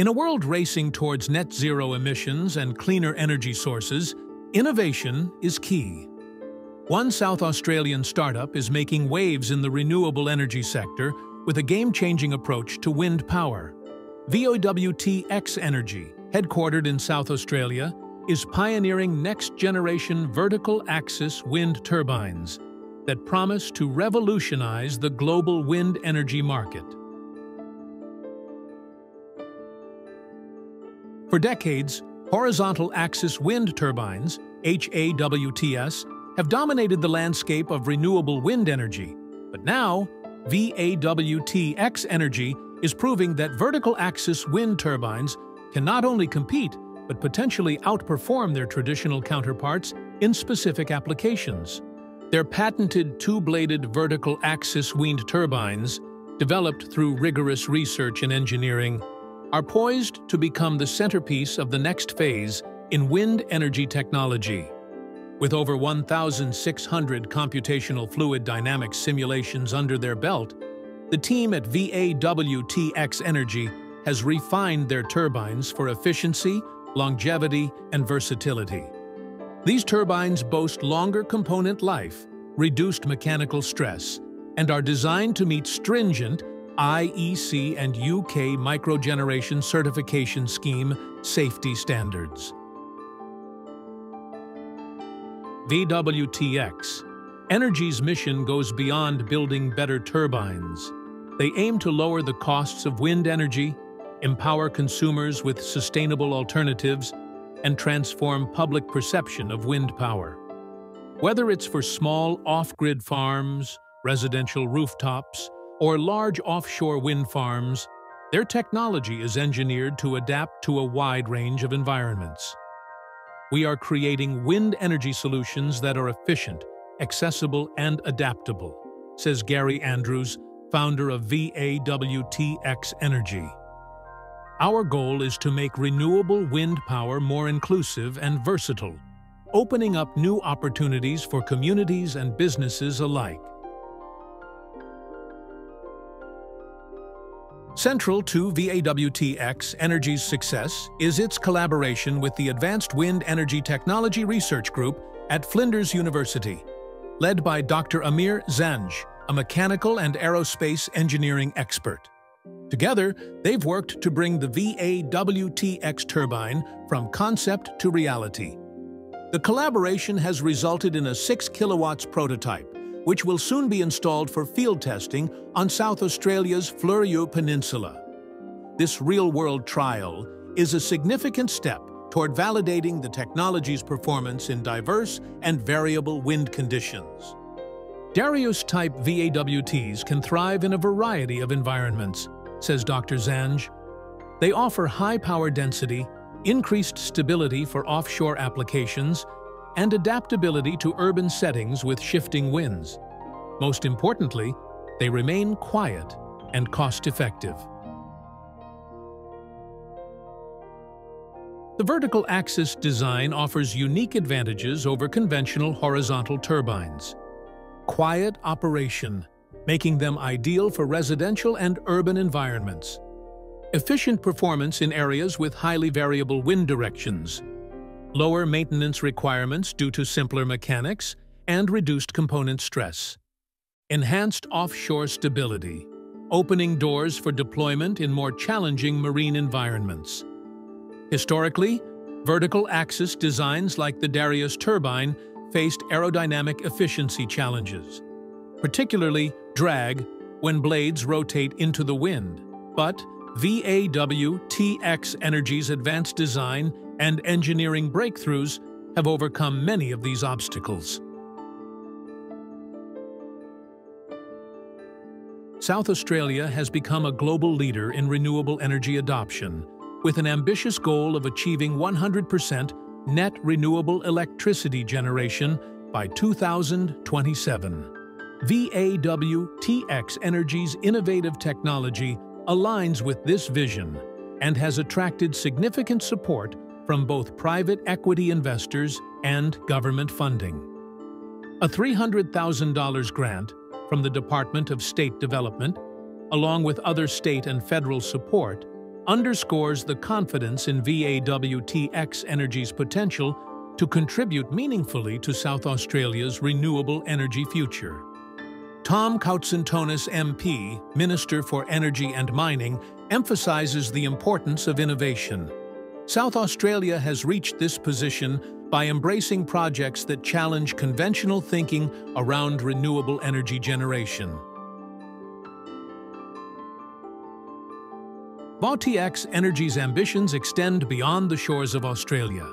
In a world racing towards net zero emissions and cleaner energy sources, innovation is key. One South Australian startup is making waves in the renewable energy sector with a game-changing approach to wind power. VAWT-X Energy, headquartered in South Australia, is pioneering next-generation vertical axis wind turbines that promise to revolutionize the global wind energy market. For decades, horizontal axis wind turbines, HAWTS, have dominated the landscape of renewable wind energy, but now VAWT-X Energy is proving that vertical axis wind turbines can not only compete, but potentially outperform their traditional counterparts in specific applications. Their patented two-bladed vertical axis wind turbines, developed through rigorous research and engineering, are poised to become the centerpiece of the next phase in wind energy technology. With over 1,600 computational fluid dynamics simulations under their belt, the team at VAWT-X Energy has refined their turbines for efficiency, longevity, and versatility. These turbines boast longer component life, reduced mechanical stress, and are designed to meet stringent IEC and UK Microgeneration Certification Scheme safety standards. VAWT-X Energy's mission goes beyond building better turbines. They aim to lower the costs of wind energy, empower consumers with sustainable alternatives, and transform public perception of wind power. Whether it's for small off-grid farms, residential rooftops, or large offshore wind farms, their technology is engineered to adapt to a wide range of environments. We are creating wind energy solutions that are efficient, accessible, and adaptable, says Gary Andrews, founder of VAWT-X Energy. Our goal is to make renewable wind power more inclusive and versatile, opening up new opportunities for communities and businesses alike. Central to VAWT-X Energy's success is its collaboration with the Advanced Wind Energy Technology Research Group at Flinders University, led by Dr. Amir Zanj, a mechanical and aerospace engineering expert. Together, they've worked to bring the VAWT-X turbine from concept to reality. The collaboration has resulted in a 6 kilowatts prototype, which will soon be installed for field testing on South Australia's Fleurieu Peninsula. This real-world trial is a significant step toward validating the technology's performance in diverse and variable wind conditions. Darius-type VAWTs can thrive in a variety of environments, says Dr. Zanj. They offer high power density, increased stability for offshore applications, and adaptability to urban settings with shifting winds. Most importantly, they remain quiet and cost-effective. The vertical axis design offers unique advantages over conventional horizontal turbines. Quiet operation, making them ideal for residential and urban environments. Efficient performance in areas with highly variable wind directions. Lower maintenance requirements due to simpler mechanics and reduced component stress. Enhanced offshore stability, opening doors for deployment in more challenging marine environments. Historically, vertical axis designs like the Darrieus turbine faced aerodynamic efficiency challenges, particularly drag when blades rotate into the wind. But VAWT-X Energy's advanced design and engineering breakthroughs have overcome many of these obstacles. South Australia has become a global leader in renewable energy adoption, with an ambitious goal of achieving 100% net renewable electricity generation by 2027. VAWT-X Energy's innovative technology aligns with this vision and has attracted significant support from both private equity investors and government funding. A $300,000 grant from the Department of State Development, along with other state and federal support, underscores the confidence in VAWT-X Energy's potential to contribute meaningfully to South Australia's renewable energy future. Tom Koutsantonis MP, Minister for Energy and Mining, emphasises the importance of innovation. South Australia has reached this position by embracing projects that challenge conventional thinking around renewable energy generation. VAWT-X Energy's ambitions extend beyond the shores of Australia.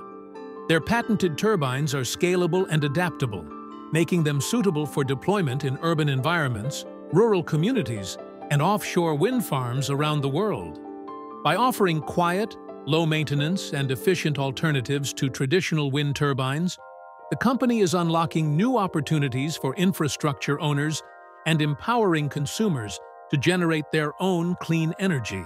Their patented turbines are scalable and adaptable, making them suitable for deployment in urban environments, rural communities, and offshore wind farms around the world. By offering quiet, low-maintenance, and efficient alternatives to traditional wind turbines, the company is unlocking new opportunities for infrastructure owners and empowering consumers to generate their own clean energy.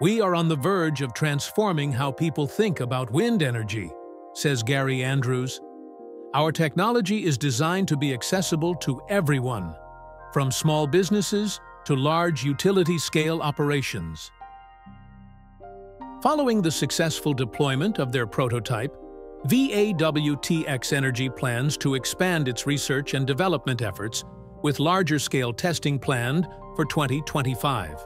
"We are on the verge of transforming how people think about wind energy," says Gary Andrews. "Our technology is designed to be accessible to everyone, from small businesses to large utility-scale operations." Following the successful deployment of their prototype, VAWT-X Energy plans to expand its research and development efforts, with larger-scale testing planned for 2025.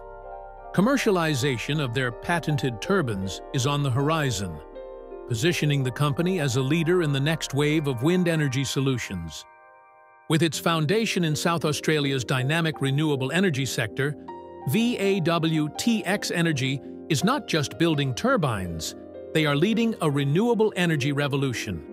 Commercialization of their patented turbines is on the horizon, positioning the company as a leader in the next wave of wind energy solutions. With its foundation in South Australia's dynamic renewable energy sector, VAWT-X Energy is not just building turbines, they are leading a renewable energy revolution.